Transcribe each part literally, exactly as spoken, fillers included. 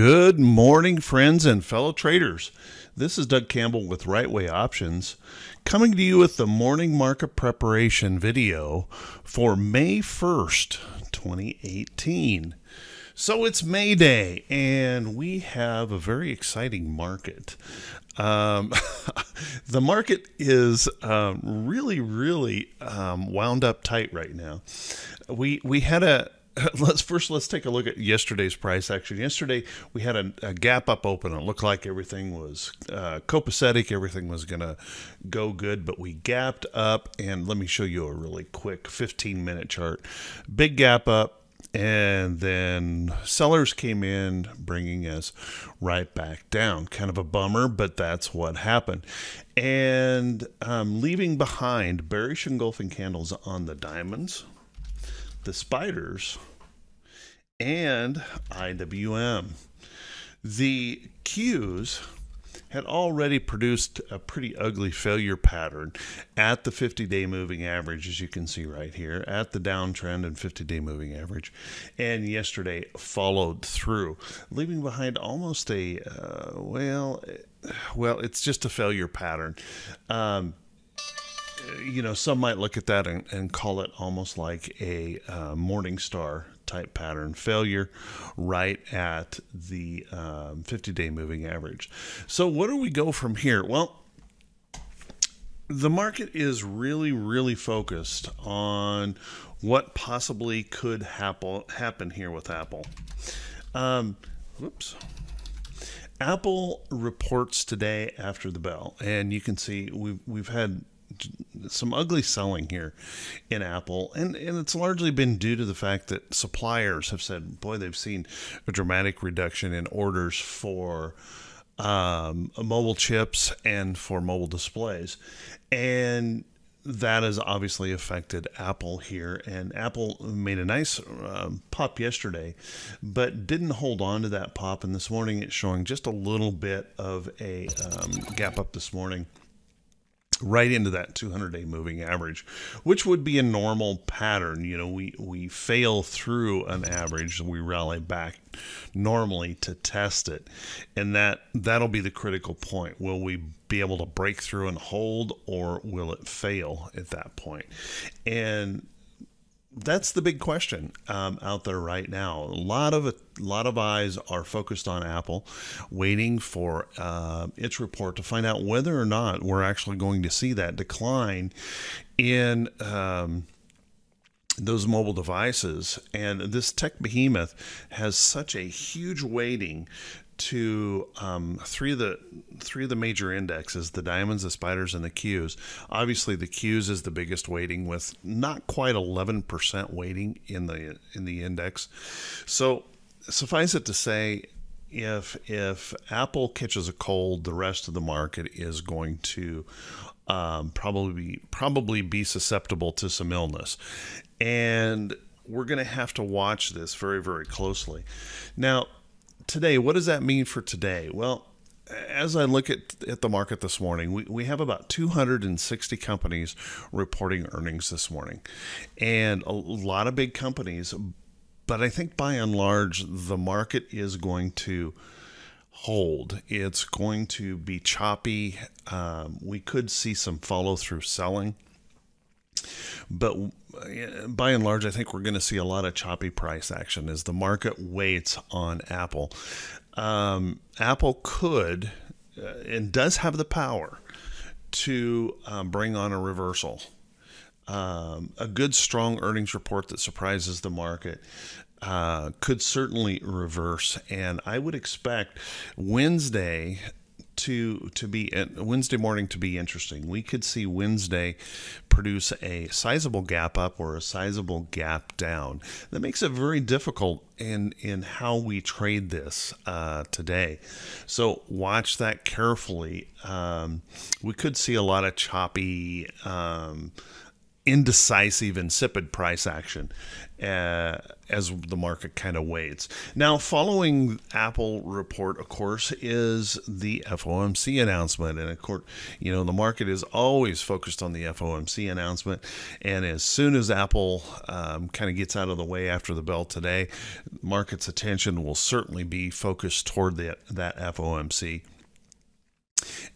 Good morning, friends and fellow traders. This is Doug Campbell with Right Way Options, coming to you with the morning market preparation video for May first, twenty eighteen. So it's May Day, and we have a very exciting market. Um, the market is um, really, really um, wound up tight right now. We we had a Let's first let's take a look at yesterday's price action. Yesterday we had a, a gap up open. It looked like everything was uh, copacetic. Everything was going to go good, but we gapped up. And let me show you a really quick fifteen minute chart. Big gap up, and then sellers came in, bringing us right back down. Kind of a bummer, but that's what happened. And um, leaving behind bearish engulfing candles on the diamonds, the spiders, and I W M. The Qs had already produced a pretty ugly failure pattern at the fifty day moving average, as you can see right here, at the downtrend and fifty day moving average, and yesterday followed through, leaving behind almost a, uh, well, well, it's just a failure pattern. Um, You know, some might look at that and, and call it almost like a uh, Morningstar type pattern failure right at the um, fifty day moving average. So where do we go from here? Well, the market is really, really focused on what possibly could happen, happen here with Apple. Um, whoops. Apple reports today after the bell, and you can see we've, we've had some ugly selling here in Apple, and, and it's largely been due to the fact that suppliers have said, boy, they've seen a dramatic reduction in orders for um, mobile chips and for mobile displays, and that has obviously affected Apple here. And Apple made a nice um, pop yesterday, but didn't hold on to that pop, and this morning it's showing just a little bit of a um, gap up this morning, right into that two hundred day moving average, which would be a normal pattern. You know, we, we fail through an average, we rally back normally to test it. And that, that'll be the critical point. Will we be able to break through and hold, or will it fail at that point? And that's the big question um, out there right now. A lot of a lot of eyes are focused on Apple, waiting for uh, its report to find out whether or not we're actually going to see that decline in um, those mobile devices. And this tech behemoth has such a huge weighting to um, three of the three of the major indexes: the diamonds, the spiders, and the Qs. Obviously, the Qs is the biggest weighting, with not quite eleven percent weighting in the in the index. So suffice it to say, if if Apple catches a cold, the rest of the market is going to um, probably probably be susceptible to some illness, and we're going to have to watch this very, very closely. Now, today, what does that mean for today? Well, as I look at, at the market this morning, we, we have about two hundred sixty companies reporting earnings this morning, and a lot of big companies, but I think by and large, the market is going to hold. It's going to be choppy. Um, we could see some follow-through selling, but by and large, I think we're going to see a lot of choppy price action as the market waits on Apple. Um, Apple could uh, and does have the power to um, bring on a reversal. Um, a good, strong earnings report that surprises the market uh, could certainly reverse. And I would expect Wednesday to to be Wednesday morning to be interesting. We could see Wednesday produce a sizable gap up or a sizable gap down. That makes it very difficult in in how we trade this uh, today. So watch that carefully. Um, we could see a lot of choppy um, indecisive, insipid price action uh, as the market kind of waits. Now, following Apple report, of course, is the F O M C announcement. And of course, you know, the market is always focused on the F O M C announcement. And as soon as Apple um, kind of gets out of the way after the bell today, market's attention will certainly be focused toward the, that F O M C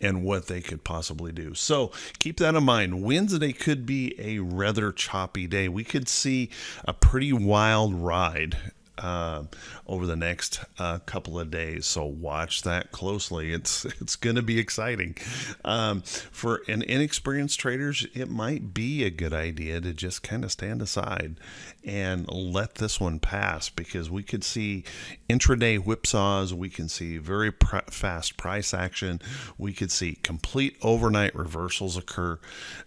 and what they could possibly do. So keep that in mind. Wednesday could be a rather choppy day. We could see a pretty wild ride uh, over the next uh, couple of days. So watch that closely. It's it's going to be exciting. Um, for an inexperienced traders, it might be a good idea to just kind of stand aside and let this one pass, because we could see intraday whipsaws. We can see very pr fast price action. We could see complete overnight reversals occur.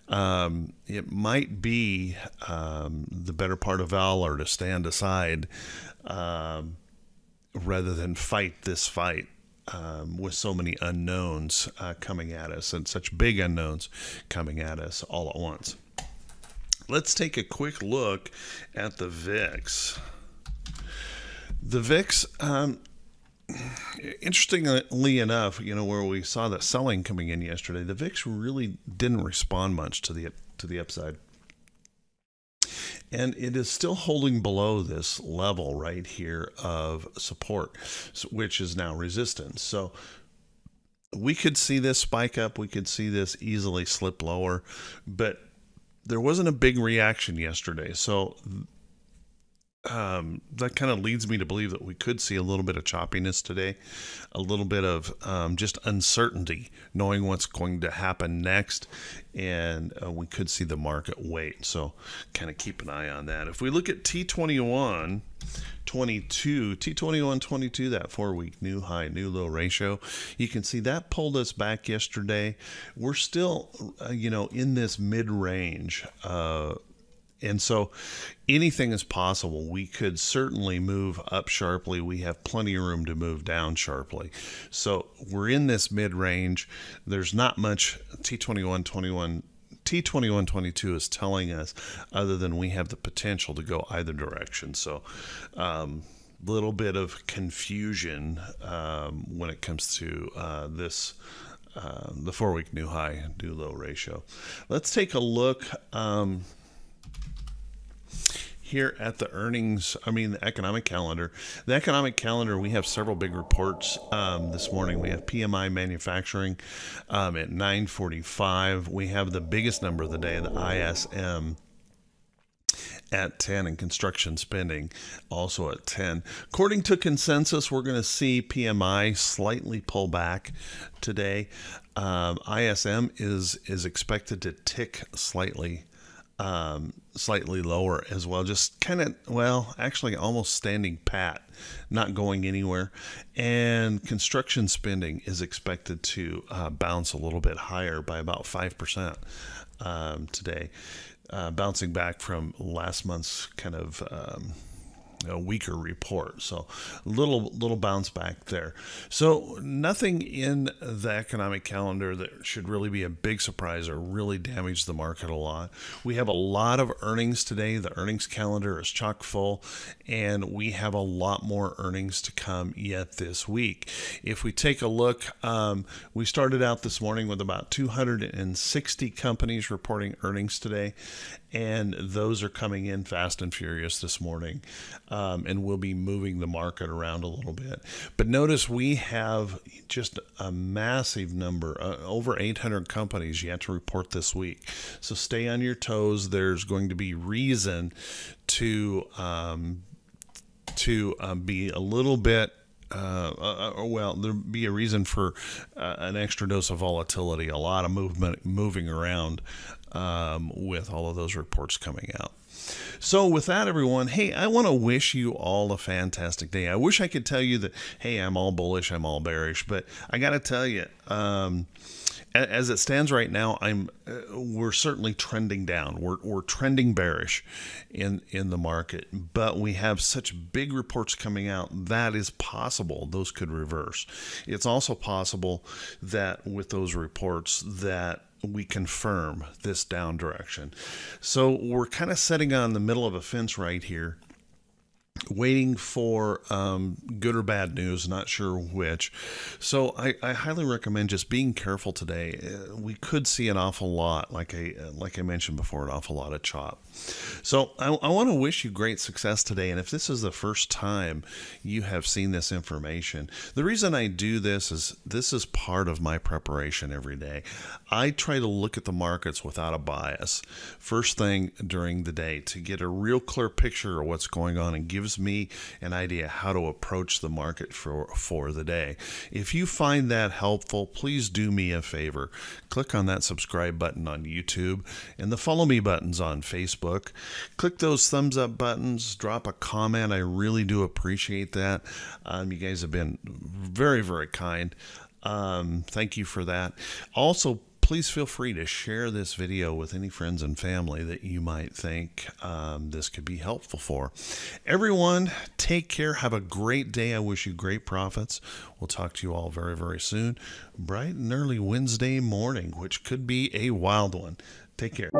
Um, it might be um, the better part of valor to stand aside um, rather than fight this fight um, with so many unknowns uh, coming at us, and such big unknowns coming at us all at once. Let's take a quick look at the V I X. The V I X, um, interestingly enough, you know, where we saw that selling coming in yesterday, the V I X really didn't respond much to the to the upside. And it is still holding below this level right here of support, which is now resistance. So we could see this spike up. We could see this easily slip lower, but there wasn't a big reaction yesterday. So um, that kind of leads me to believe that we could see a little bit of choppiness today, a little bit of um, just uncertainty, knowing what's going to happen next. And uh, we could see the market wait. So kind of keep an eye on that. If we look at T twenty-one, twenty-two, T twenty-one, twenty-two, that four week new high, new low ratio, you can see that pulled us back yesterday. We're still, uh, you know, in this mid range. Uh, and so anything is possible. We could certainly move up sharply. We have plenty of room to move down sharply. So we're in this mid range. There's not much T twenty-one, twenty-one, T twenty-one twenty-two is telling us other than we have the potential to go either direction. So a um, little bit of confusion um, when it comes to uh, this, uh, the four week new high, new low ratio. Let's take a look um, here at the earnings, I mean the economic calendar. The economic calendar, we have several big reports um, this morning. We have P M I manufacturing um, at nine forty-five. We have the biggest number of the day, the I S M at ten, and construction spending also at ten. According to consensus, we're going to see P M I slightly pull back today. Um, I S M is, is expected to tick slightly um slightly lower as well, just kind of, well, actually almost standing pat, not going anywhere. And construction spending is expected to uh, bounce a little bit higher by about five percent um today, uh bouncing back from last month's kind of um a weaker report. So little little bounce back there. So nothing in the economic calendar that should really be a big surprise or really damage the market a lot. We have a lot of earnings today. The earnings calendar is chock full, and we have a lot more earnings to come yet this week. If we take a look, um, we started out this morning with about two hundred sixty companies reporting earnings today, and those are coming in fast and furious this morning. Um, and we'll be moving the market around a little bit. But notice we have just a massive number, uh, over eight hundred companies yet to report this week. So stay on your toes. There's going to be reason to, um, to um, be a little bit, Uh, uh, well, there'll be a reason for uh, an extra dose of volatility, a lot of movement, moving around um, with all of those reports coming out. So with that, everyone, hey, I want to wish you all a fantastic day. I wish I could tell you that, hey, I'm all bullish, I'm all bearish, but I got to tell you, um, as it stands right now, I'm uh, we're certainly trending down. We're we're trending bearish in in the market, but we have such big reports coming out that is possible those could reverse. It's also possible that with those reports that we confirm this down direction. So we're kind of sitting on the middle of a fence right here, waiting for um, good or bad news, not sure which. So I, I highly recommend just being careful today. We could see an awful lot, like I, like I mentioned before, an awful lot of chop. So I, I want to wish you great success today. And if this is the first time you have seen this information, the reason I do this is this is part of my preparation every day. I try to look at the markets without a bias first thing during the day to get a real clear picture of what's going on and give me an idea how to approach the market for for the day. If you find that helpful, please do me a favor. Click on that subscribe button on YouTube and the follow me buttons on Facebook. Click those thumbs up buttons. Drop a comment. I really do appreciate that. Um, you guys have been very, very kind. Um, thank you for that. Also, please feel free to share this video with any friends and family that you might think um, this could be helpful for. Everyone, take care. Have a great day. I wish you great profits. We'll talk to you all very, very soon. Bright and early Wednesday morning, which could be a wild one. Take care.